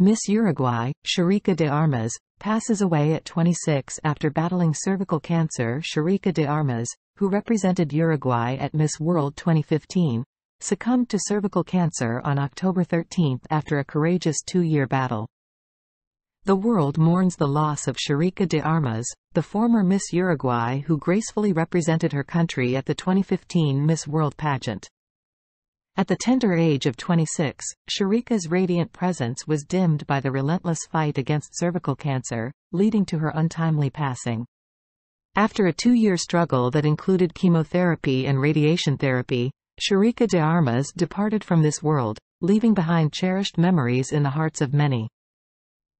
Miss Uruguay, Sherika de Armas, passes away at 26 after battling cervical cancer. Sherika de Armas, who represented Uruguay at Miss World 2015, succumbed to cervical cancer on October 13 after a courageous two-year battle. The world mourns the loss of Sherika de Armas, the former Miss Uruguay who gracefully represented her country at the 2015 Miss World pageant. At the tender age of 26, Sherika's radiant presence was dimmed by the relentless fight against cervical cancer, leading to her untimely passing. After a two-year struggle that included chemotherapy and radiation therapy, Sherika de Armas departed from this world, leaving behind cherished memories in the hearts of many.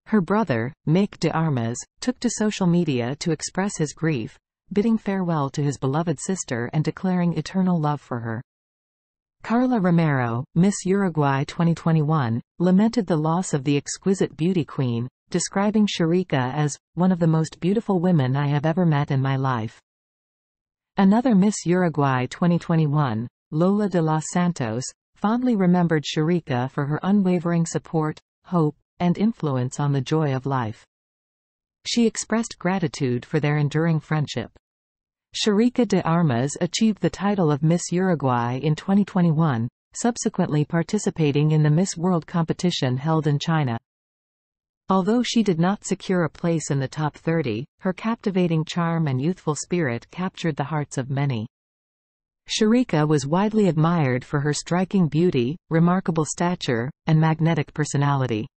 Her brother, Mayk de Armas, took to social media to express his grief, bidding farewell to his beloved sister and declaring eternal love for her. Carla Romero, Miss Uruguay 2021, lamented the loss of the exquisite beauty queen, describing Sherika as one of the most beautiful women I have ever met in my life. Another Miss Uruguay 2021, Lola de los Santos, fondly remembered Sherika for her unwavering support, hope, and influence on the joy of life. She expressed gratitude for their enduring friendship. Sherika de Armas achieved the title of Miss Uruguay in 2021, subsequently participating in the Miss World competition held in China. Although she did not secure a place in the top 30, her captivating charm and youthful spirit captured the hearts of many. Sherika was widely admired for her striking beauty, remarkable stature, and magnetic personality.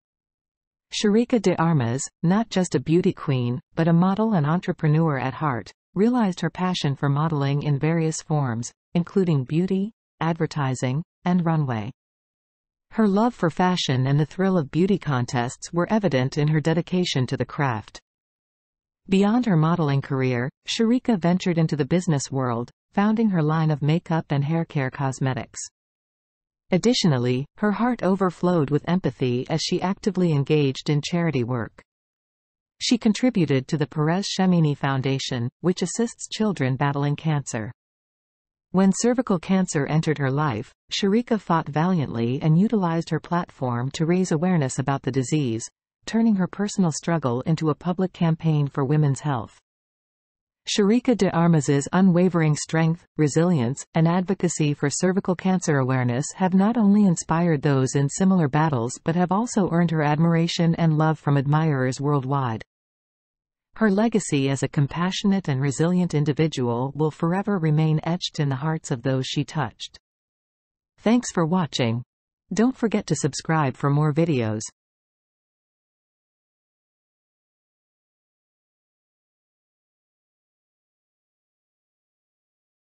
Sherika de Armas, not just a beauty queen, but a model and entrepreneur at heart, realized her passion for modeling in various forms, including beauty, advertising, and runway. Her love for fashion and the thrill of beauty contests were evident in her dedication to the craft. Beyond her modeling career, Sherika ventured into the business world, founding her line of makeup and haircare cosmetics. Additionally, her heart overflowed with empathy as she actively engaged in charity work. She contributed to the Perez Chemini Foundation, which assists children battling cancer. When cervical cancer entered her life, Sherika fought valiantly and utilized her platform to raise awareness about the disease, turning her personal struggle into a public campaign for women's health. Sherika de Armas's unwavering strength, resilience, and advocacy for cervical cancer awareness have not only inspired those in similar battles but have also earned her admiration and love from admirers worldwide. Her legacy as a compassionate and resilient individual will forever remain etched in the hearts of those she touched. Thanks for watching. Don't forget to subscribe for more videos.